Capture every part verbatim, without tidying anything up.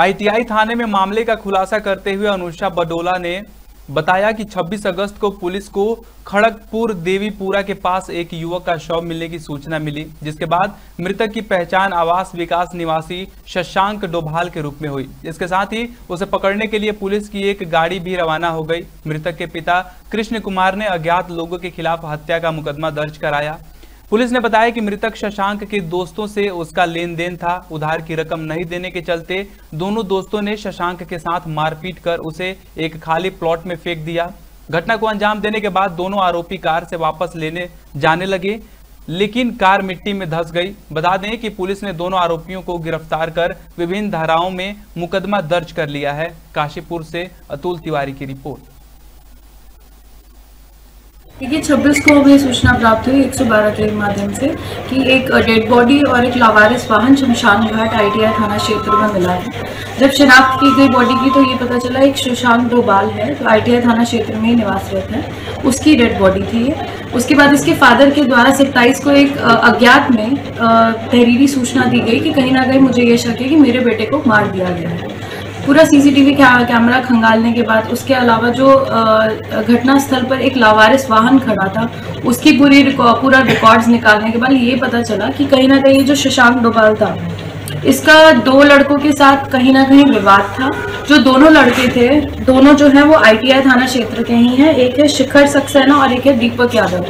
I T I थाने में मामले का खुलासा करते हुए अनुषा बडोला ने बताया कि छब्बीस अगस्त को पुलिस को खड़गपुर देवीपुरा के पास एक युवक का शव मिलने की सूचना मिली, जिसके बाद मृतक की पहचान आवास विकास निवासी शशांक डोभाल के रूप में हुई। इसके साथ ही उसे पकड़ने के लिए पुलिस की एक गाड़ी भी रवाना हो गई। मृतक के पिता कृष्ण कुमार ने अज्ञात लोगों के खिलाफ हत्या का मुकदमा दर्ज कराया। पुलिस ने बताया कि मृतक शशांक के दोस्तों से उसका लेन देन था। उधार की रकम नहीं देने के चलते दोनों दोस्तों ने शशांक के साथ मारपीट कर उसे एक खाली प्लॉट में फेंक दिया। घटना को अंजाम देने के बाद दोनों आरोपी कार से वापस लेने जाने लगे, लेकिन कार मिट्टी में धंस गई। बता दें कि पुलिस ने दोनों आरोपियों को गिरफ्तार कर विभिन्न धाराओं में मुकदमा दर्ज कर लिया है। काशीपुर से अतुल तिवारी की रिपोर्ट। देखिए, छब्बीस को हमें सूचना प्राप्त हुई एक सौ बारह के माध्यम से कि एक डेड बॉडी और एक लावारिस वाहन शमशान घाट आई टी आई थाना क्षेत्र में मिला है। जब शिनाख्त की गई बॉडी की तो ये पता चला एक शशांक डोभाल है, तो आई टी आई थाना क्षेत्र में ही निवासरत है, उसकी डेड बॉडी थी ये। उसके बाद इसके फादर के द्वारा सत्ताईस को एक अज्ञात में तहरीरी सूचना दी गई कि कहीं ना कहीं मुझे ये शक है कि मेरे बेटे को मार दिया गया है। पूरा C C T V camera खंगालने के बाद उसके अलावा जो घटना स्थल पर एक लावारिस वाहन खड़ा था उसकी पूरी रिकॉर्ड पूरा रिकॉर्ड्स निकालने के बाद ये पता चला कि कहीं ना कहीं जो शशांक डोभाल था इसका दो लड़कों के साथ कहीं ना कहीं विवाद था। जो दोनों लड़के थे, दोनों जो हैं वो आई टी आई थाना क्षेत्र के ही हैं। एक है शिखर सक्सेना और एक है दीपक यादव।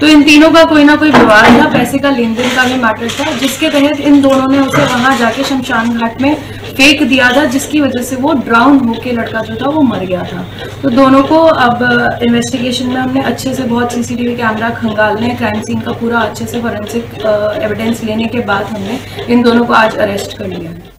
तो इन तीनों का कोई ना कोई विवाद था, पैसे का लेन देन का भी मैटर था, जिसके तहत इन दोनों ने उसे वहां जाके शमशान घाट में फेंक दिया था, जिसकी वजह से वो ड्राउन होके लड़का जो था वो मर गया था। तो दोनों को अब इन्वेस्टिगेशन में हमने अच्छे से बहुत C C T V camera खंगालने, क्राइम सीन का पूरा अच्छे से फॉरेंसिक एविडेंस लेने के बाद हमने इन दोनों को आज अरेस्ट कर लिया है।